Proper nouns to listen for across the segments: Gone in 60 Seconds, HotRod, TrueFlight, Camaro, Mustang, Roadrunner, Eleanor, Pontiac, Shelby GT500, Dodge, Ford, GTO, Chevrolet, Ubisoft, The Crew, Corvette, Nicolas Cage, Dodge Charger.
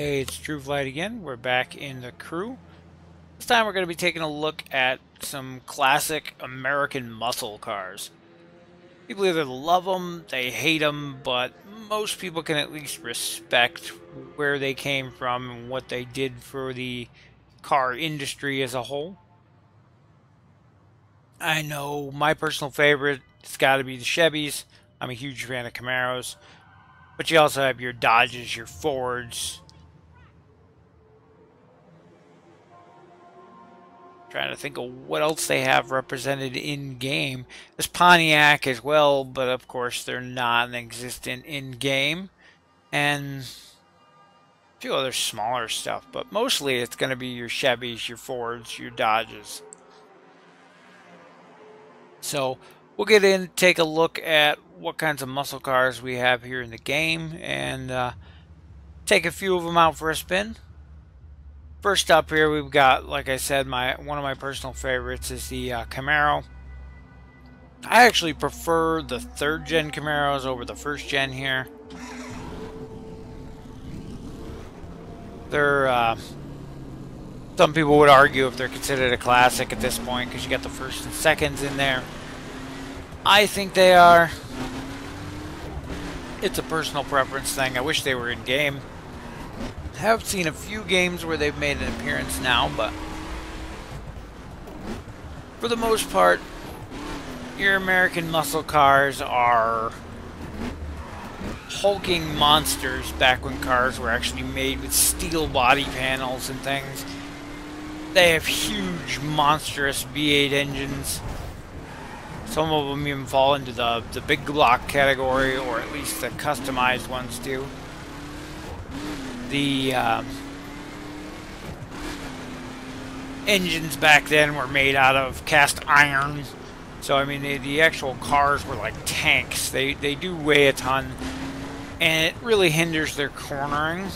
Hey, it's TrueFlight again. We're back in the crew. This time we're going to be taking a look at some classic American muscle cars. People either love them, they hate them, but most people can at least respect where they came from and what they did for the car industry as a whole. I know my personal favorite, it's got to be the Chevys. I'm a huge fan of Camaros. But you also have your Dodges, your Fords. Trying to think of what else they have represented in game. There's Pontiac as well, but of course they're non-existent in game, and a few other smaller stuff. But mostly it's going to be your Chevys, your Fords, your Dodges. So we'll get in, take a look at what kinds of muscle cars we have here in the game, and take a few of them out for a spin. First up here, we've got, like I said, one of my personal favorites is the Camaro. I actually prefer the third gen Camaros over the first gen here. They're some people would argue if they're considered a classic at this point because you got the first and seconds in there. I think they are. It's a personal preference thing. I wish they were in game. I have seen a few games where they've made an appearance now, but for the most part, your American muscle cars are hulking monsters back when cars were actually made with steel body panels and things. They have huge, monstrous V8 engines. Some of them even fall into the big block category, or at least the customized ones do. The engines back then were made out of cast iron, so I mean the actual cars were like tanks. They do weigh a ton, and it really hinders their cornering,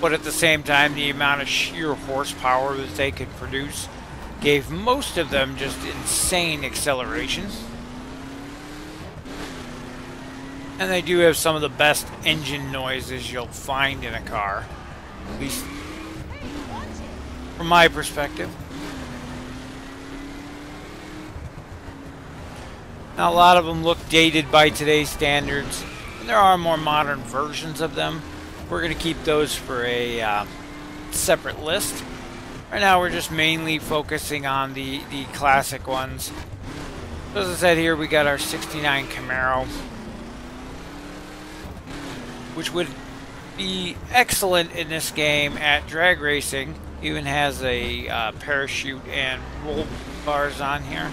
but at the same time the amount of sheer horsepower that they could produce gave most of them just insane accelerations. And they do have some of the best engine noises you'll find in a car, at least from my perspective. Now, a lot of them look dated by today's standards, and there are more modern versions of them. We're going to keep those for a separate list. Right now we're just mainly focusing on the classic ones. As I said, here we got our 69 Camaro, which would be excellent in this game at drag racing. Even has a parachute and roll bars on here.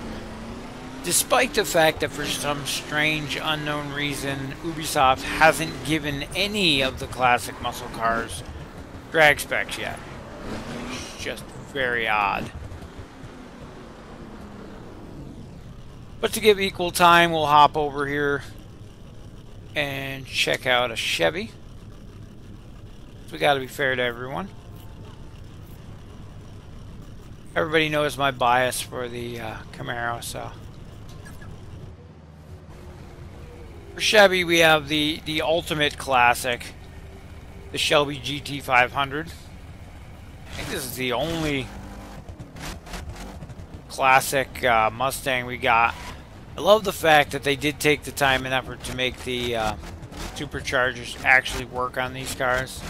Despite the fact that for some strange unknown reason, Ubisoft hasn't given any of the classic muscle cars drag specs yet. It's just very odd. But to give equal time, we'll hop over here and check out a Chevy. We gotta be fair to everyone. Everybody knows my bias for the Camaro, so. For Chevy, we have the ultimate classic, the Shelby GT500. I think this is the only classic Mustang we got. I love the fact that they did take the time and effort to make the superchargers actually work on these cars.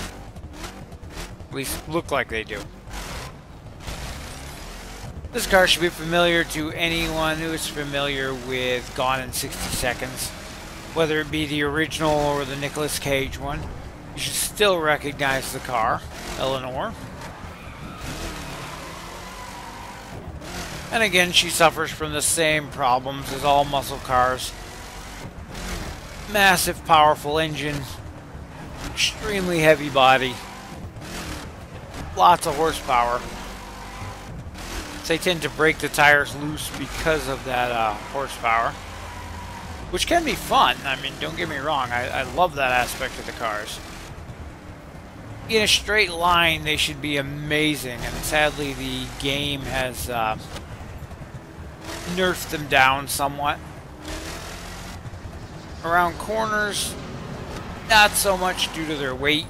At least look like they do. This car should be familiar to anyone who is familiar with Gone in 60 Seconds. Whether it be the original or the Nicolas Cage one, you should still recognize the car, Eleanor. And again, she suffers from the same problems as all muscle cars. Massive, powerful engine, extremely heavy body, lots of horsepower. They tend to break the tires loose because of that horsepower, which can be fun. I mean, don't get me wrong, I love that aspect of the cars. In a straight line, they should be amazing, and sadly the game has nerfed them down somewhat. Around corners, not so much due to their weight,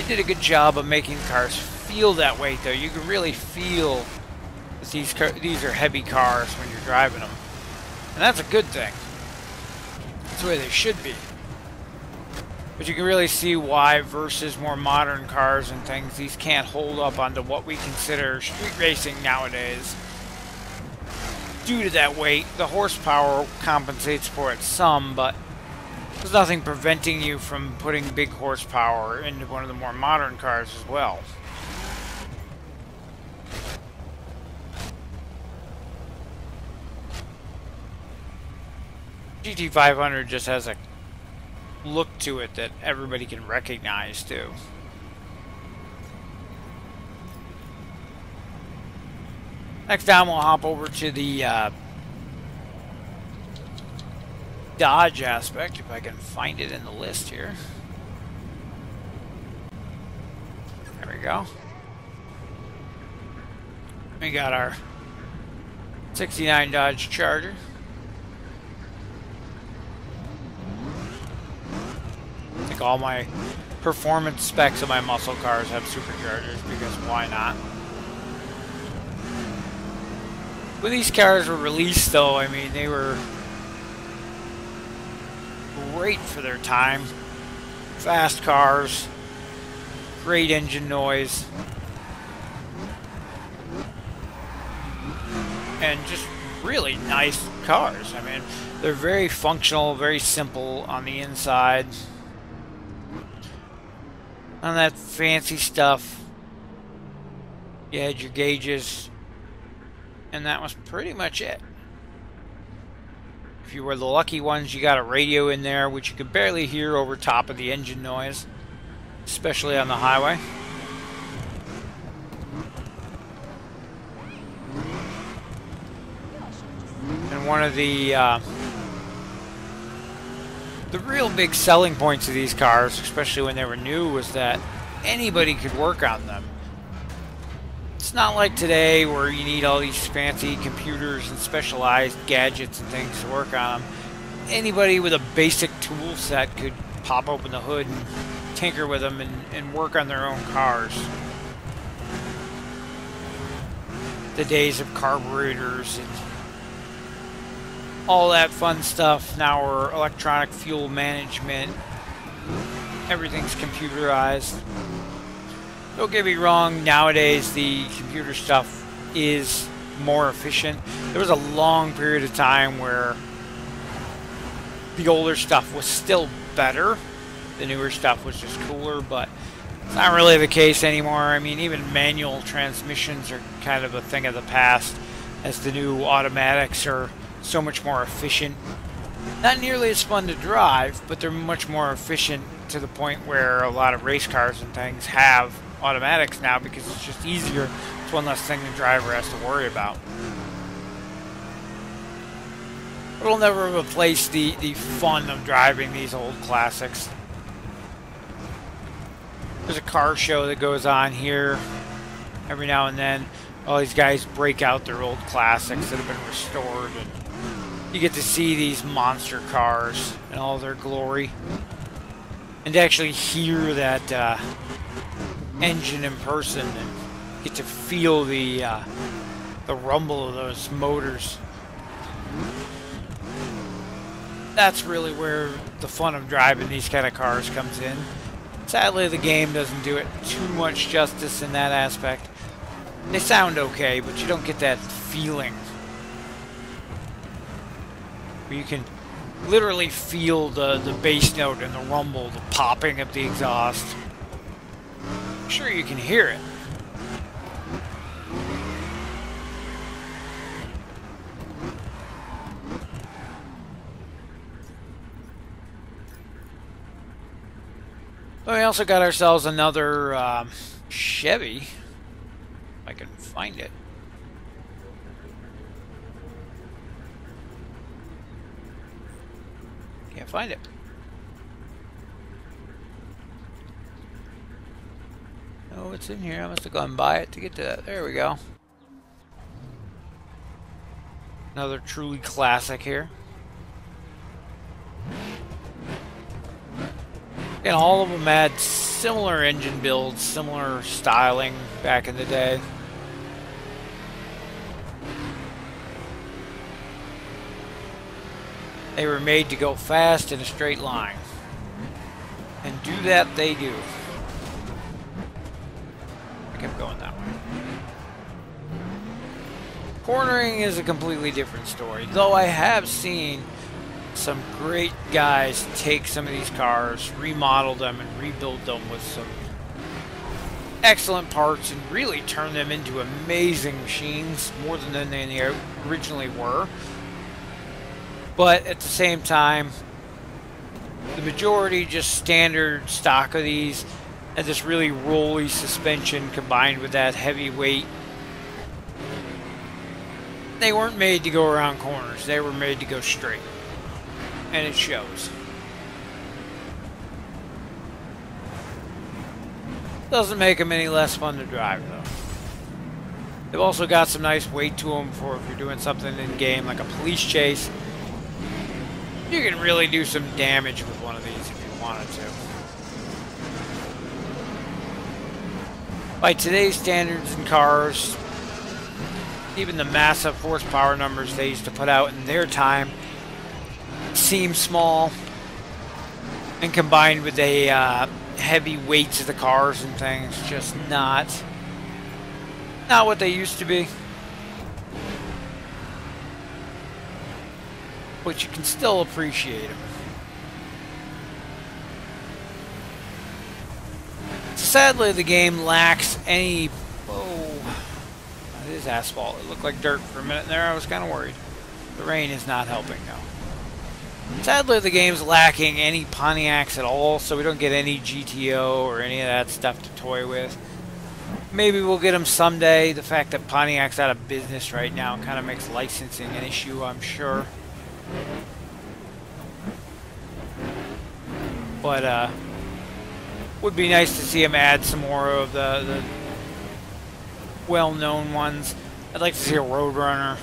They did a good job of making cars feel that weight, though. You can really feel that these are heavy cars when you're driving them. And that's a good thing. That's the way they should be. But you can really see why, versus more modern cars and things, these can't hold up onto what we consider street racing nowadays. Due to that weight, the horsepower compensates for it some, but there's nothing preventing you from putting big horsepower into one of the more modern cars as well. GT500 just has a look to it that everybody can recognize too. Next time we'll hop over to the Dodge aspect, if I can find it in the list here. There we go. We got our 69 Dodge Charger. I think all my performance specs of my muscle cars have superchargers, because why not? When these cars were released, though, I mean, they were great for their time. Fast cars, great engine noise, and just really nice cars. I mean, they're very functional, very simple on the inside. None of that fancy stuff. You had your gauges, and that was pretty much it. If you were the lucky ones, you got a radio in there, which you could barely hear over top of the engine noise, especially on the highway. And one of the real big selling points of these cars, especially when they were new, was that anybody could work on them. It's not like today where you need all these fancy computers and specialized gadgets and things to work on them. Anybody with a basic tool set could pop open the hood and tinker with them and work on their own cars. The days of carburetors and all that fun stuff now are electronic fuel management. Everything's computerized. Don't get me wrong, nowadays the computer stuff is more efficient. There was a long period of time where the older stuff was still better. The newer stuff was just cooler, but it's not really the case anymore. I mean, even manual transmissions are kind of a thing of the past, as the new automatics are so much more efficient. Not nearly as fun to drive, but they're much more efficient, to the point where a lot of race cars and things have automatics now, because it's just easier. It's one less thing the driver has to worry about. It'll never replace the fun of driving these old classics. There's a car show that goes on here every now and then. All these guys break out their old classics that have been restored, and you get to see these monster cars in all their glory, and to actually hear that engine in person and get to feel the rumble of those motors. That's really where the fun of driving these kind of cars comes in. Sadly, the game doesn't do it too much justice in that aspect. They sound okay, but you don't get that feeling where you can literally feel the bass note and the rumble, the popping of the exhaust. Sure, you can hear it. But we also got ourselves another Chevy, if I can find it. Can't find it. Oh, it's in here. I must have gone by it to get to that. There we go. Another truly classic here. And all of them had similar engine builds, similar styling back in the day. They were made to go fast in a straight line. And do that they do. I kept going that way. Cornering is a completely different story, though I have seen some great guys take some of these cars, remodel them, and rebuild them with some excellent parts and really turn them into amazing machines, more than they originally were. But at the same time, the majority just standard stock of these, and this really rolly suspension combined with that heavy weight. They weren't made to go around corners, they were made to go straight. And it shows. Doesn't make them any less fun to drive though. They've also got some nice weight to them for if you're doing something in game like a police chase. You can really do some damage with one of these if you wanted to. By today's standards in cars, even the massive horsepower numbers they used to put out in their time seem small, and combined with the heavy weights of the cars and things, just not what they used to be. But you can still appreciate them. Sadly, the game lacks any... Oh, it is asphalt. It looked like dirt for a minute there. I was kind of worried. The rain is not helping, though. Sadly, the game's lacking any Pontiacs at all, so we don't get any GTO or any of that stuff to toy with. Maybe we'll get them someday. The fact that Pontiac's out of business right now kind of makes licensing an issue, I'm sure. But would be nice to see him add some more of the well-known ones. I'd like to see a Roadrunner,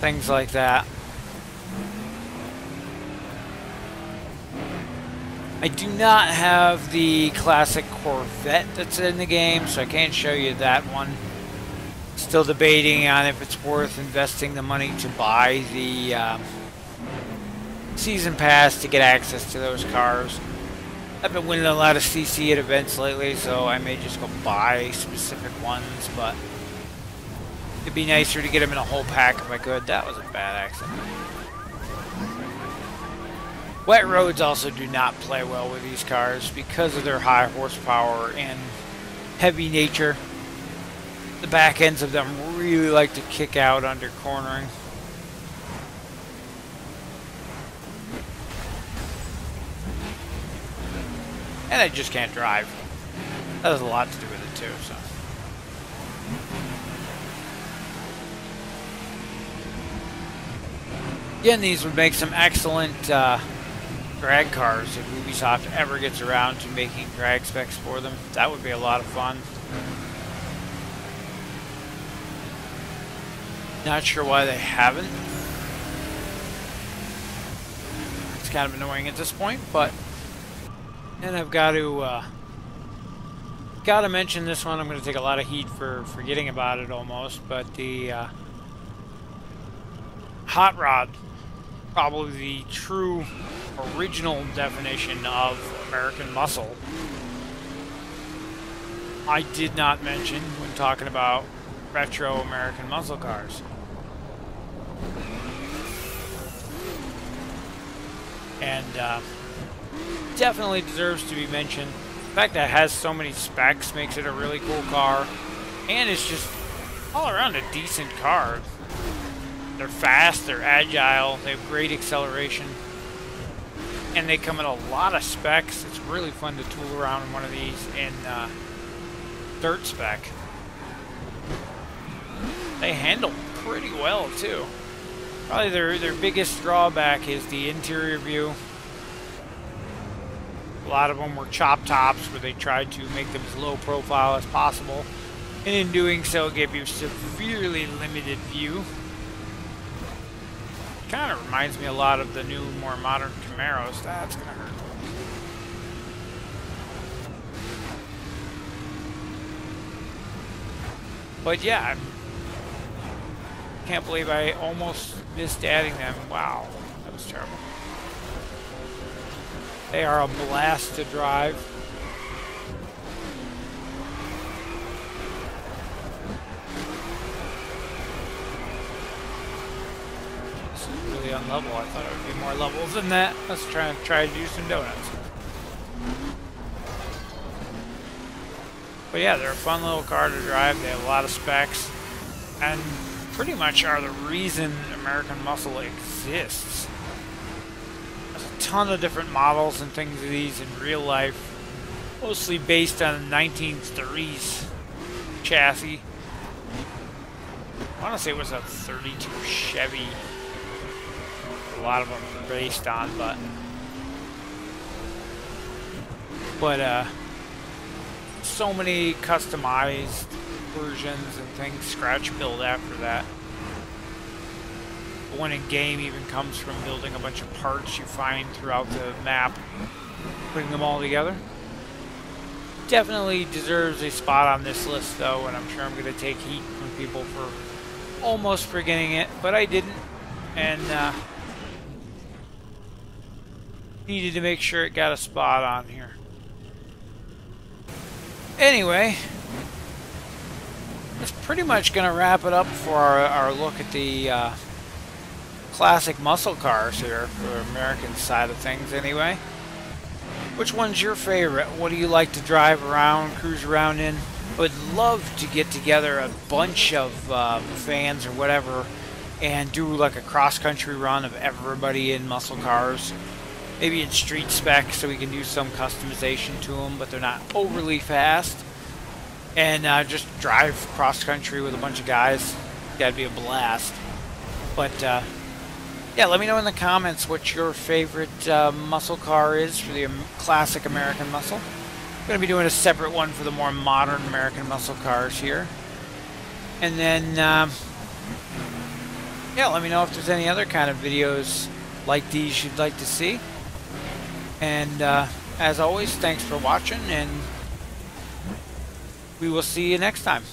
things like that. I do not have the classic Corvette that's in the game, so I can't show you that one. Still debating on if it's worth investing the money to buy the season pass to get access to those cars. I've been winning a lot of CC at events lately, so I may just go buy specific ones, but it'd be nicer to get them in a whole pack if I could. That was a bad accident. Wet roads also do not play well with these cars because of their high horsepower and heavy nature. The back ends of them really like to kick out under cornering. And I just can't drive. That has a lot to do with it too, so. Again, these would make some excellent drag cars if Ubisoft ever gets around to making drag specs for them. That would be a lot of fun. Not sure why they haven't. It's kind of annoying at this point, but... And I've got to mention this one. I'm going to take a lot of heat for forgetting about it almost, but the hot rod, probably the true original definition of American muscle. I did not mention when talking about retro American muscle cars. And definitely deserves to be mentioned. The fact that it has so many specs makes it a really cool car, and it's just all around a decent car. They're fast, they're agile, they have great acceleration, and they come in a lot of specs. It's really fun to tool around in one of these in dirt spec. They handle pretty well too. Probably their biggest drawback is the interior view. A lot of them were chop tops where they tried to make them as low profile as possible, and in doing so gave you severely limited view. Kind of reminds me a lot of the new, more modern Camaros. That's gonna hurt. But yeah, I can't believe I almost missed adding them. Wow, that was terrible. They are a blast to drive. This is really unlevel. I thought it would be more levels than that. Let's try to do some donuts. But yeah, they're a fun little car to drive. They have a lot of specs, and pretty much are the reason American Muscle exists. There's a ton of different models and things of these in real life, mostly based on the 1930s chassis. I want to say it was a 32 Chevy. A lot of them are based on, but so many customized versions and things scratch build after that. The one in game even comes from building a bunch of parts you find throughout the map, putting them all together. Definitely deserves a spot on this list though, and I'm sure I'm going to take heat from people for almost forgetting it, but I didn't, and needed to make sure it got a spot on here. Anyway, that's pretty much going to wrap it up for our look at the classic muscle cars here for the American side of things anyway. Which one's your favorite? What do you like to drive around, cruise around in? I would love to get together a bunch of fans or whatever and do like a cross-country run of everybody in muscle cars. Maybe in street spec, so we can do some customization to them, but they're not overly fast. And just drive cross-country with a bunch of guys. That'd be a blast. But, yeah, let me know in the comments what your favorite muscle car is for the classic American Muscle. I'm going to be doing a separate one for the more modern American Muscle cars here. And then, yeah, let me know if there's any other kind of videos like these you'd like to see. And as always, thanks for watching, and we will see you next time.